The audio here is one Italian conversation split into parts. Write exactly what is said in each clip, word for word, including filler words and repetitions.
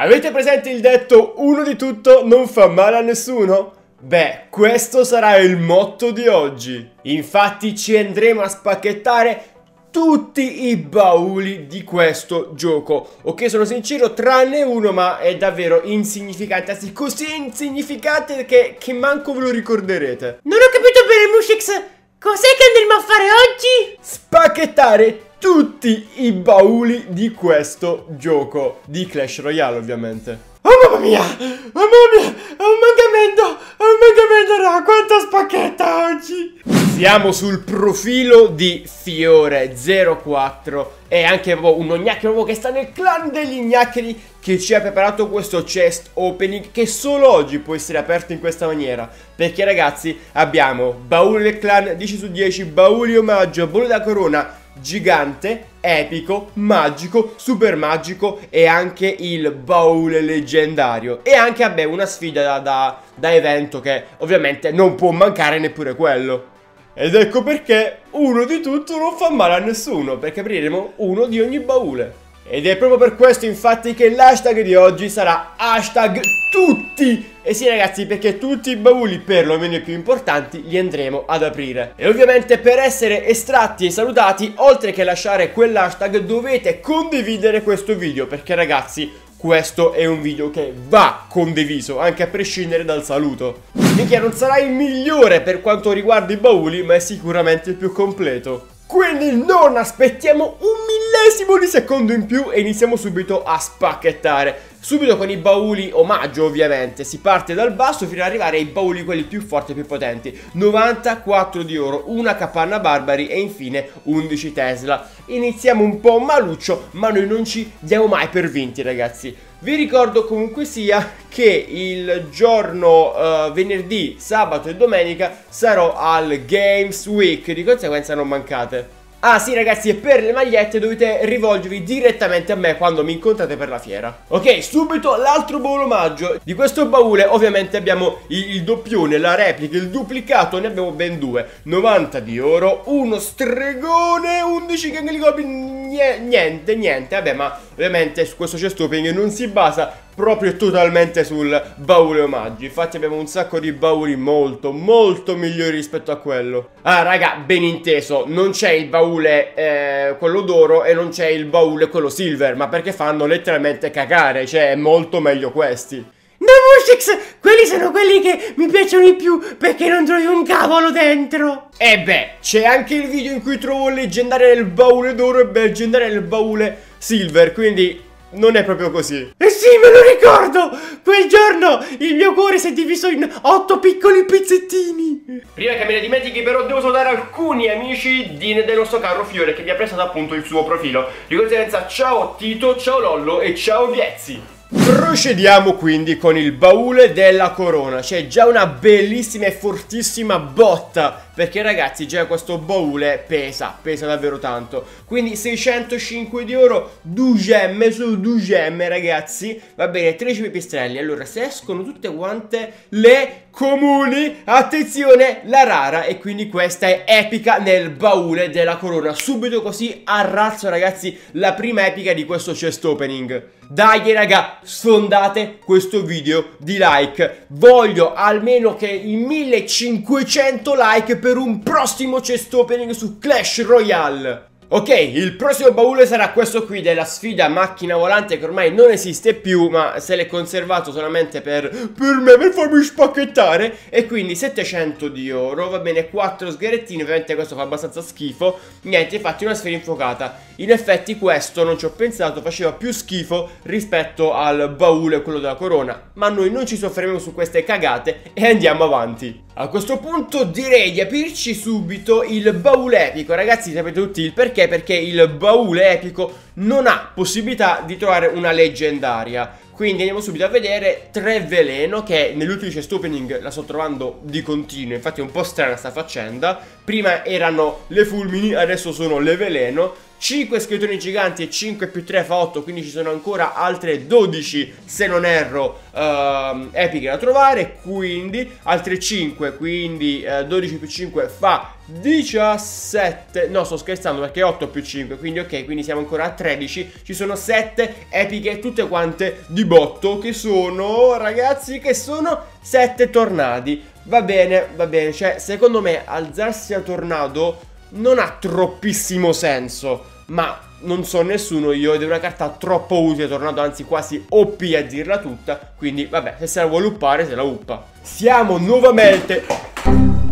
Avete presente il detto uno di tutto non fa male a nessuno? Beh, questo sarà il motto di oggi. Infatti ci andremo a spacchettare tutti i bauli di questo gioco. Ok, sono sincero, tranne uno, ma è davvero insignificante. Anzi, così insignificante che, che manco ve lo ricorderete. Non ho capito bene, MuSciX, cos'è che andremo a fare oggi? Spacchettare tutti i bauli di questo gioco di Clash Royale, ovviamente. Oh mamma mia, oh mamma mia, è un mangamento, è un mangamento, raga, quanta spacchetta oggi. Siamo sul profilo di Fiore zero quattro e anche un ognacchio che sta nel clan degli gnaccheri, che ci ha preparato questo chest opening che solo oggi può essere aperto in questa maniera, perché ragazzi abbiamo bauli del clan dieci su dieci, bauli omaggio, bauli da corona, gigante, epico, magico, super magico e anche il baule leggendario. E anche, vabbè, una sfida da, da, da evento che ovviamente non può mancare neppure quello. Ed ecco perché uno di tutto non fa male a nessuno, perché apriremo uno di ogni baule. Ed è proprio per questo infatti che l'hashtag di oggi sarà hashtag tutti. E sì ragazzi, perché tutti i bauli, perlomeno i più importanti, li andremo ad aprire. E ovviamente per essere estratti e salutati, oltre che lasciare quell'hashtag, dovete condividere questo video, perché ragazzi questo è un video che va condiviso, anche a prescindere dal saluto. Minchia, non sarà il migliore per quanto riguarda i bauli, ma è sicuramente il più completo. Quindi non aspettiamo un millesimo di secondo in più e iniziamo subito a spacchettare. Subito con i bauli omaggio, ovviamente. Si parte dal basso fino ad arrivare ai bauli quelli più forti e più potenti. novantaquattro di oro, una capanna barbari e infine undici Tesla. Iniziamo un po' maluccio, ma noi non ci diamo mai per vinti, ragazzi. Vi ricordo comunque sia che il giorno uh, venerdì, sabato e domenica sarò al Games Week, di conseguenza non mancate. Ah sì ragazzi, e per le magliette dovete rivolgervi direttamente a me quando mi incontrate per la fiera. Ok, subito l'altro baule omaggio. Di questo baule ovviamente abbiamo il, il doppione, la replica, il duplicato, ne abbiamo ben due. novanta di oro, uno stregone, undici ganglicopi, niente, niente. Vabbè, ma ovviamente su questo chest opening non si basa proprio totalmente sul baule omaggi. Infatti abbiamo un sacco di bauli molto molto migliori rispetto a quello. Ah raga, ben inteso, non c'è il baule eh, quello d'oro e non c'è il baule quello silver, ma perché fanno letteralmente cagare. Cioè è molto meglio questi. No MuSciX, quelli sono quelli che mi piacciono di più, perché non trovi un cavolo dentro. E beh, c'è anche il video in cui trovo il leggendario del baule d'oro e il leggendario del baule silver, quindi non è proprio così. Eh sì, me lo ricordo! Quel giorno il mio cuore si è diviso in otto piccoli pezzettini. Prima che me ne dimentichi, però, devo salutare alcuni amici di, del nostro caro Fiore, che vi ha prestato appunto il suo profilo. Di conseguenza, ciao Tito, ciao Lollo e ciao Viezzi. Procediamo quindi con il baule della corona. C'è già una bellissima e fortissima botta, perché ragazzi già questo baule pesa, pesa davvero tanto. Quindi seicentocinque di oro, due gemme su due gemme ragazzi. Va bene, tredici pipistrelli. Allora se escono tutte quante le comuni, attenzione, la rara. E quindi questa è epica nel baule della corona. Subito così arrazzo ragazzi la prima epica di questo chest opening. Dai raga, sfondate questo video di like. Voglio almeno che i millecinquecento like per un prossimo chest opening su Clash Royale. Ok, il prossimo baule sarà questo qui della sfida macchina volante, che ormai non esiste più, ma se l'è conservato solamente per, per me, per farmi spacchettare. E quindi settecento di oro, va bene, quattro sgherettini, ovviamente questo fa abbastanza schifo. Niente, infatti una sfera infuocata. In effetti questo, non ci ho pensato, faceva più schifo rispetto al baule quello della corona, ma noi non ci soffermiamo su queste cagate e andiamo avanti. A questo punto direi di aprirci subito il baule epico. Ragazzi sapete tutti il perché, perché il baule epico non ha possibilità di trovare una leggendaria. Quindi andiamo subito a vedere tre veleno, che nell'ultimo chest opening la sto trovando di continuo. Infatti è un po' strana sta faccenda. Prima erano le fulmini, adesso sono le veleno. cinque scheletoni giganti e cinque più tre fa otto, quindi ci sono ancora altre dodici, se non erro, ehm, epiche da trovare. Quindi altre cinque, quindi eh, dodici più cinque fa diciassette. No, sto scherzando, perché otto più cinque, quindi ok, quindi siamo ancora a tredici. Ci sono sette epiche tutte quante di botto, che sono, ragazzi, che sono sette tornadi. Va bene, va bene, cioè secondo me alzarsi a tornado non ha troppissimo senso, ma non so nessuno io, ed è una carta troppo utile tornando, anzi quasi O P a dirla tutta. Quindi vabbè, se se la vuole uppare, se la uppa. Siamo nuovamente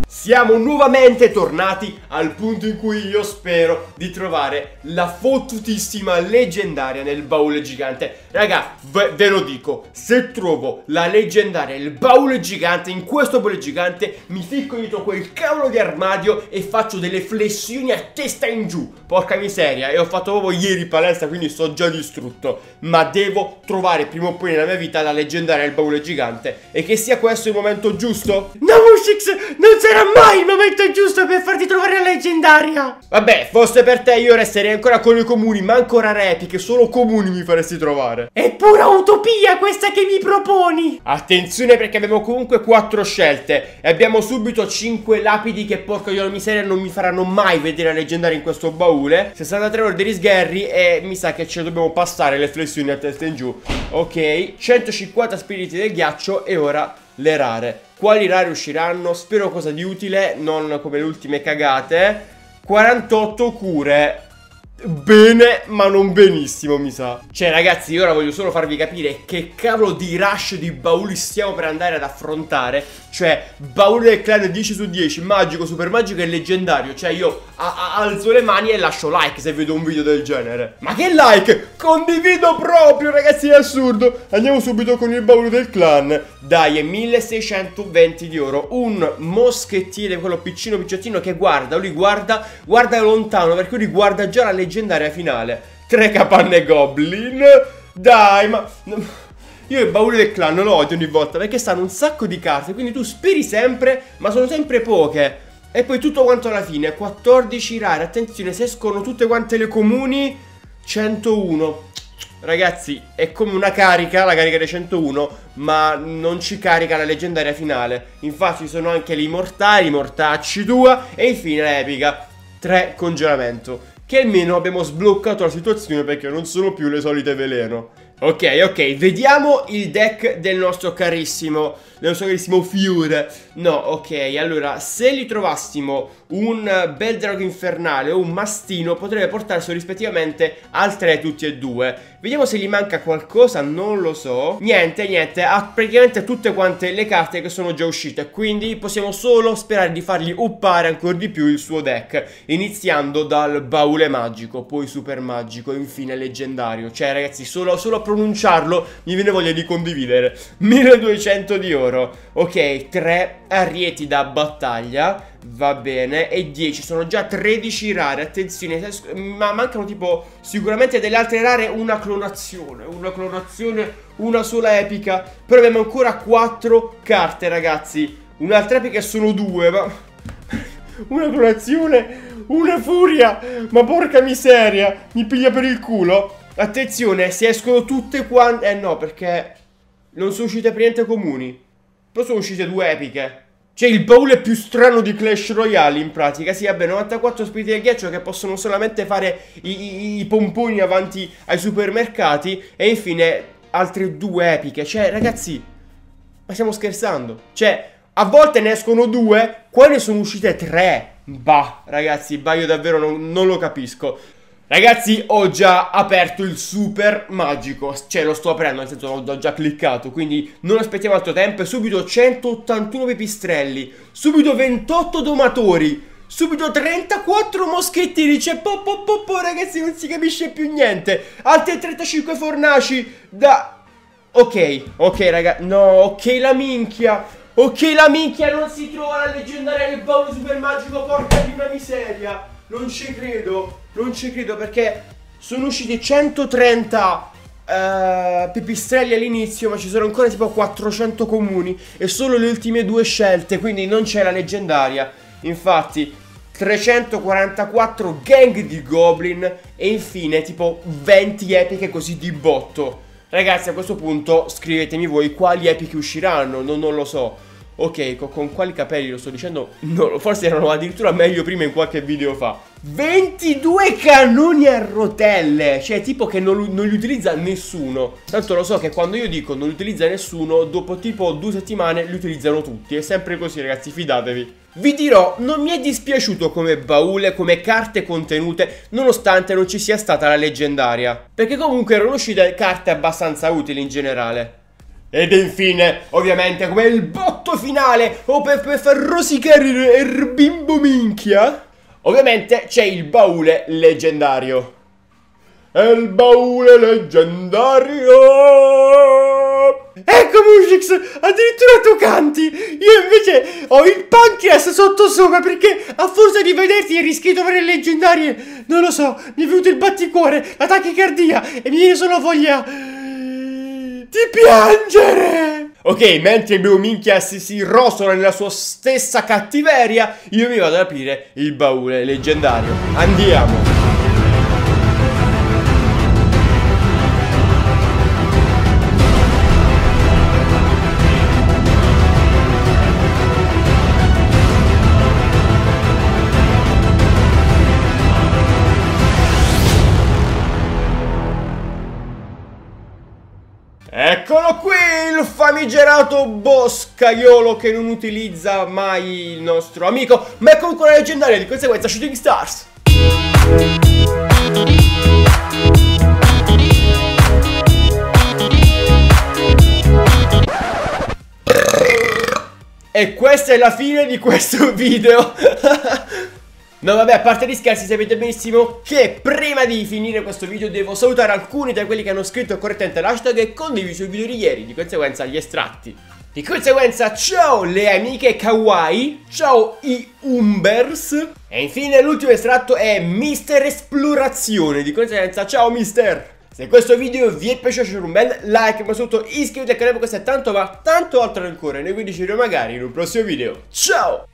Siamo nuovamente tornati al punto in cui io spero di trovare la fottutissima leggendaria nel baule gigante. Raga, ve, ve lo dico, se trovo la leggendaria, il baule gigante, in questo baule gigante mi ficco dietro quel cavolo di armadio e faccio delle flessioni a testa in giù. Porca miseria, e ho fatto proprio ieri palestra, quindi sto già distrutto. Ma devo trovare prima o poi nella mia vita la leggendaria del baule gigante, e che sia questo il momento giusto. No, MuSciX, non sarà mai il momento giusto per farti trovare la leggendaria. Vabbè, fosse per te io resterei ancora con i comuni, ma ancora reti, che solo comuni mi faresti trovare. È pura utopia questa che mi proponi. Attenzione, perché abbiamo comunque quattro scelte e abbiamo subito cinque lapidi che, porca di una miseria, non mi faranno mai vedere la leggendaria in questo baule. sessantatré ore di sgherri e mi sa che ce ne dobbiamo passare le flessioni a testa in giù. Ok, centocinquanta spiriti del ghiaccio e ora le rare. Quali rare usciranno? Spero cosa di utile, non come le ultime cagate. quarantotto cure. Bene, ma non benissimo, mi sa. Cioè, ragazzi, io ora voglio solo farvi capire che cavolo di rush di bauli stiamo per andare ad affrontare. Cioè, baule del clan dieci su dieci, magico, super magico e leggendario. Cioè, io alzo le mani e lascio like se vedo un video del genere. Ma che like? Condivido proprio, ragazzi, è assurdo. Andiamo subito con il baule del clan. Dai, è milleseicentoventi di oro. Un moschettiere, quello piccino picciottino, che guarda, lui guarda, guarda lontano, perché lui guarda già la leggendaria leggendaria finale. Tre capanne goblin. Dai, ma io il baule del clan lo odio ogni volta, perché stanno un sacco di carte, quindi tu speri sempre, ma sono sempre poche. E poi tutto quanto alla fine, quattordici rare. Attenzione, se escono tutte quante le comuni, centouno. Ragazzi, è come una carica, la carica dei centouno, ma non ci carica la leggendaria finale. Infatti ci sono anche gli mortali, mortacci tua, e infine l'epica. Tre congelamento, che almeno abbiamo sbloccato la situazione, perché non sono più le solite veleno. Ok, ok, vediamo il deck del nostro carissimo, del nostro carissimo Fiore. No, ok, allora, se li trovassimo un bel drago infernale o un mastino, potrebbe portarsi rispettivamente al tre tutti e due. Vediamo se gli manca qualcosa, non lo so. Niente, niente, ha praticamente tutte quante le carte che sono già uscite, quindi possiamo solo sperare di fargli uppare ancora di più il suo deck, iniziando dal baule magico, poi super magico e infine leggendario. Cioè, ragazzi, solo, solo a pronunciarlo mi viene voglia di condividere. milleduecento di oro. Ok, tre arieti da battaglia, va bene, e dieci, sono già tredici rare. Attenzione, ma mancano tipo sicuramente delle altre rare, una clonazione, una clonazione, una sola epica. Però abbiamo ancora quattro carte, ragazzi. Un'altra epica sono due, ma una clonazione, una furia, ma porca miseria, mi piglia per il culo. Attenzione, se escono tutte quante, eh no, perché non sono uscite per niente comuni, però sono uscite due epiche. Cioè, il baule più strano di Clash Royale, in pratica. Sì, vabbè, novantaquattro spiriti del ghiaccio che possono solamente fare i, i, i pomponi avanti ai supermercati, e infine altre due epiche. Cioè, ragazzi, ma stiamo scherzando? Cioè, a volte ne escono due, qua ne sono uscite tre. Bah, ragazzi, bah, io davvero non, non lo capisco. Ragazzi, ho già aperto il super magico. Cioè, lo sto aprendo, nel senso, l'ho già cliccato. Quindi non aspettiamo altro tempo. E subito centottantuno pipistrelli, subito ventotto domatori, subito trentaquattro moschettieri. Cioè, po, po, po, po, ragazzi, non si capisce più niente. Altri trentacinque fornaci da... Ok, ok, raga. No, ok la minchia. Ok la minchia, non si trova la leggendaria del baule super magico, porca di una miseria. Non ci credo, non ci credo, perché sono usciti centotrenta uh, pipistrelli all'inizio, ma ci sono ancora tipo quattrocento comuni e solo le ultime due scelte, quindi non c'è la leggendaria. Infatti, trecentoquarantaquattro gang di goblin e infine tipo venti epiche così di botto. Ragazzi, a questo punto scrivetemi voi quali epiche usciranno, non, non lo so. Ok, con, con quali capelli lo sto dicendo? No, forse erano addirittura meglio prima in qualche video fa. ventidue cannoni a rotelle, cioè tipo che non, non li utilizza nessuno. Tanto lo so che quando io dico non li utilizza nessuno, dopo tipo due settimane li utilizzano tutti. È sempre così, ragazzi, fidatevi. Vi dirò, non mi è dispiaciuto come baule, come carte contenute, nonostante non ci sia stata la leggendaria, perché comunque erano uscite carte abbastanza utili in generale. Ed infine, ovviamente, come il botto finale, o per, per far rosicare il bimbo minchia, ovviamente c'è il baule leggendario. È il baule leggendario. Ecco MuSciX, addirittura tu canti. Io invece ho il pancreas sotto sopra, perché a forza di vederti e rischi di avere leggendarie, non lo so, mi è venuto il batticuore, la tachicardia, e mi viene solo voglia di piangere. Ok, mentre il mio minchia si, si rosola nella sua stessa cattiveria, io mi vado ad aprire il baule leggendario. Andiamo. Eccolo qui, il famigerato boscaiolo che non utilizza mai il nostro amico, ma è comunque una leggendaria, di conseguenza Shooting Stars. E questa è la fine di questo video. No vabbè, a parte gli scherzi, sapete benissimo che prima di finire questo video devo salutare alcuni tra quelli che hanno scritto correttamente l'hashtag e condiviso il video di ieri, di conseguenza gli estratti. Di conseguenza ciao le amiche kawaii, ciao i umbers. E infine l'ultimo estratto è Mister Esplorazione, di conseguenza ciao mister. Se questo video vi è piaciuto lasciate un bel like, ma soprattutto iscrivetevi al canale, perché questo è tanto ma tanto altro ancora. Noi vi ci vediamo magari in un prossimo video, ciao!